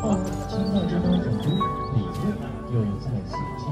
报了清代之邦总督李锐又在此进驻。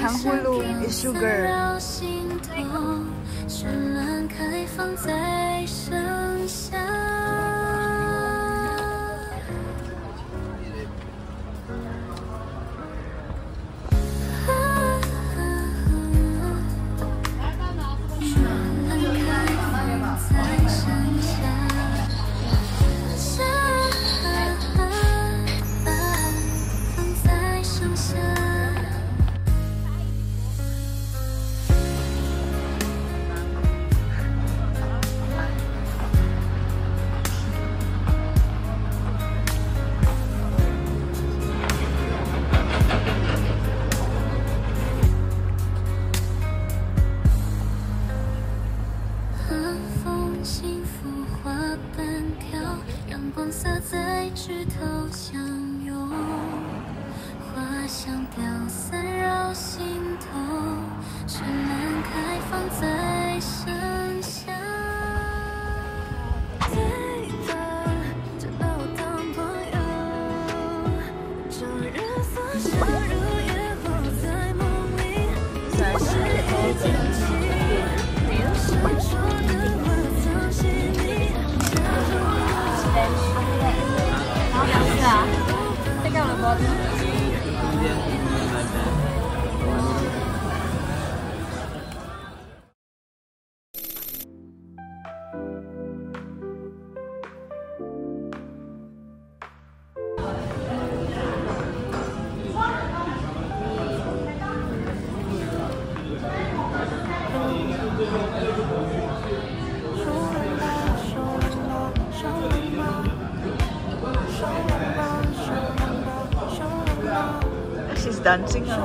糖葫芦 ，sugar。She's dancing now.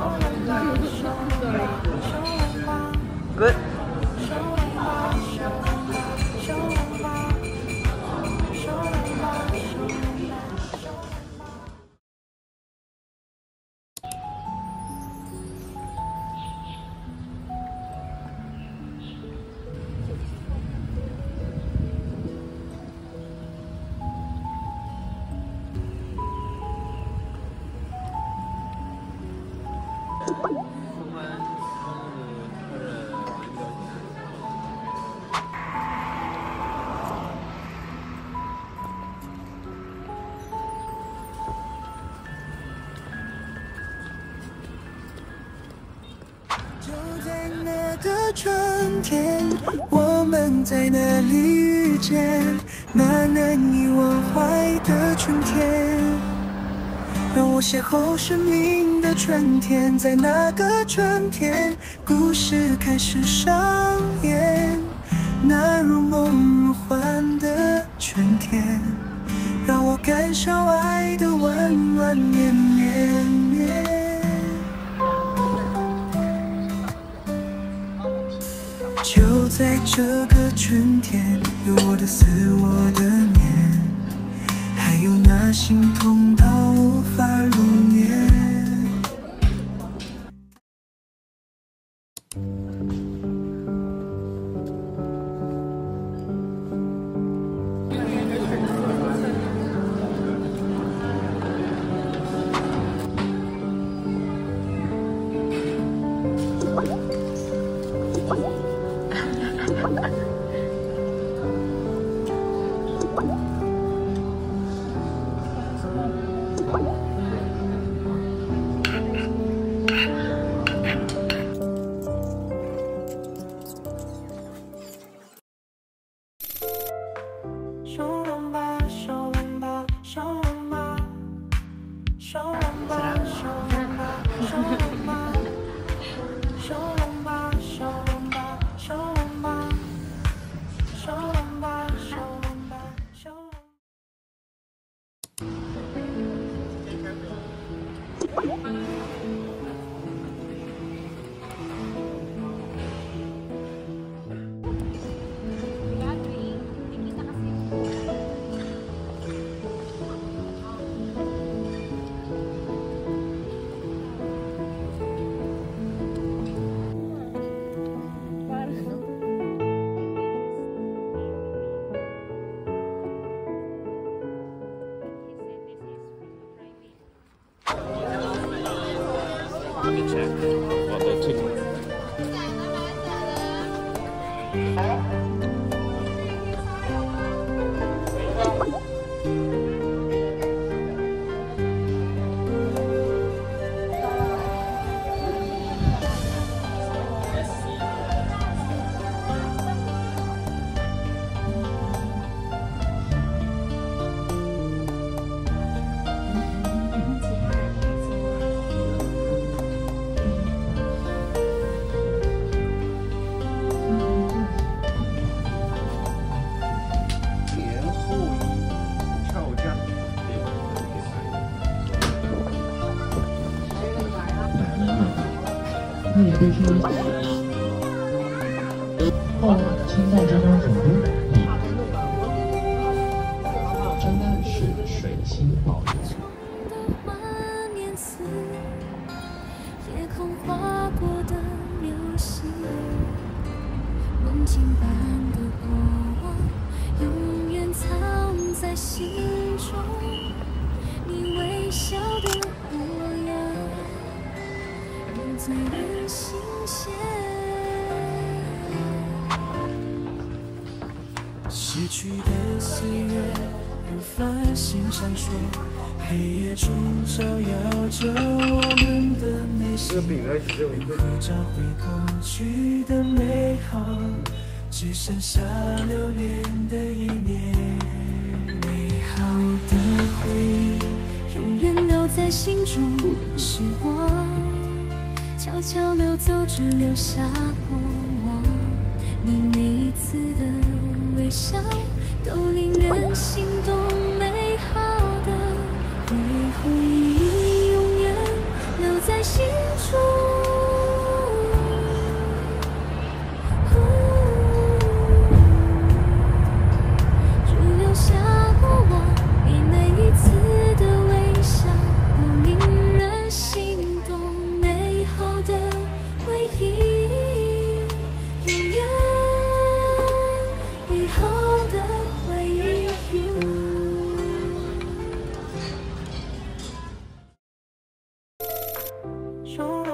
Good.邂逅生命的春天，在那个春天，故事开始上演。那如梦如幻的春天，让我感受爱的弯弯绵绵。 就在这个春天，有我的思，我的念，还有那心痛到无法入眠。Let me check what the ticket is.清代张家总督李白，张家是水星宝玉。 新鲜，逝去的岁月如繁星闪烁，黑夜中照耀着我们的内心，合照回过去的美好，只剩下留恋的一年。美好的回忆永远留在心中，是我。 悄悄溜走，只留下过往。你每一次的微笑，都令人心动。美好的回忆，永远留在心中。 收容。